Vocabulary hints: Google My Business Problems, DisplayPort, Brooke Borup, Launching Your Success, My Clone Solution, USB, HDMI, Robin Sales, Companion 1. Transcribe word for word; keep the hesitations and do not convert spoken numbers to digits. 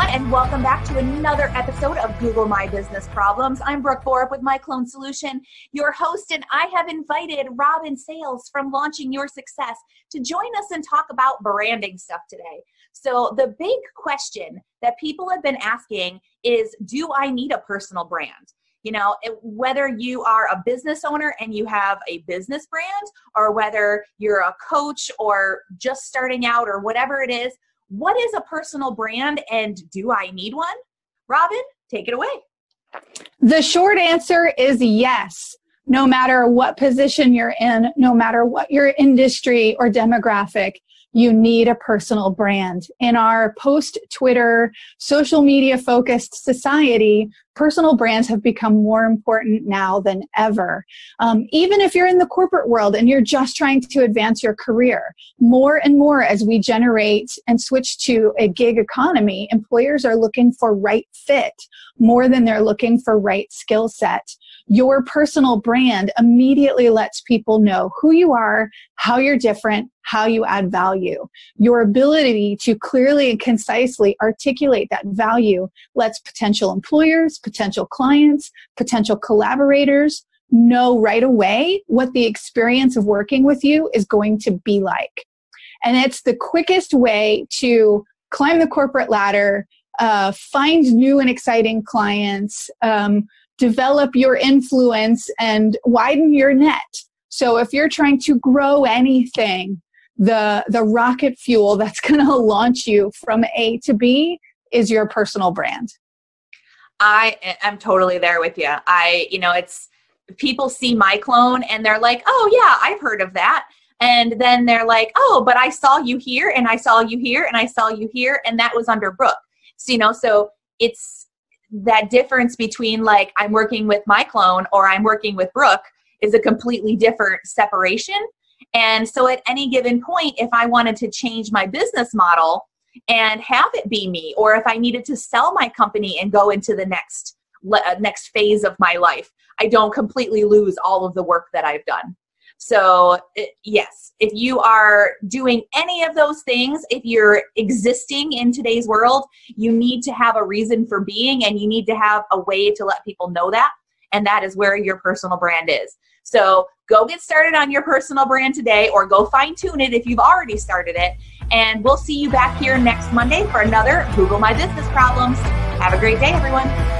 everyone, and welcome back to another episode of Google My Business Problems. I'm Brooke Borup with My Clone Solution, your host, and I have invited Robin Sales from Launching Your Success to join us and talk about branding stuff today. So the big question that people have been asking is, do I need a personal brand? You know, whether you are a business owner and you have a business brand, or whether you're a coach or just starting out or whatever it is, what is a personal brand and do I need one? Robin, take it away. The short answer is yes. No matter what position you're in, no matter what your industry or demographic, you need a personal brand. In our post-Twitter, social media-focused society, personal brands have become more important now than ever. Um, even if you're in the corporate world and you're just trying to advance your career, more and more as we generate and switch to a gig economy, employers are looking for right fit more than they're looking for right skill set. Your personal brand immediately lets people know who you are, how you're different, how you add value. Your ability to clearly and concisely articulate that value lets potential employers, potential clients, potential collaborators know right away what the experience of working with you is going to be like. And it's the quickest way to climb the corporate ladder, uh, find new and exciting clients, um, develop your influence, and widen your net. So if you're trying to grow anything, the the rocket fuel that's going to launch you from A to B is your personal brand. I am totally there with you. I, you know, it's people see My Clone and they're like, oh yeah, I've heard of that. And then they're like, oh, but I saw you here and I saw you here and I saw you here. And that was under Brooke. So, you know, so it's that difference between like, I'm working with My Clone or I'm working with Brooke is a completely different separation. And so at any given point, if I wanted to change my business model and have it be me, or if I needed to sell my company and go into the next uh, next phase of my life, I don't completely lose all of the work that I've done. So it, yes, if you are doing any of those things, if you're existing in today's world, you need to have a reason for being and you need to have a way to let people know that. And that is where your personal brand is. So go get started on your personal brand today, or go fine tune it if you've already started it. And we'll see you back here next Monday for another Google My Business Problems. Have a great day, everyone.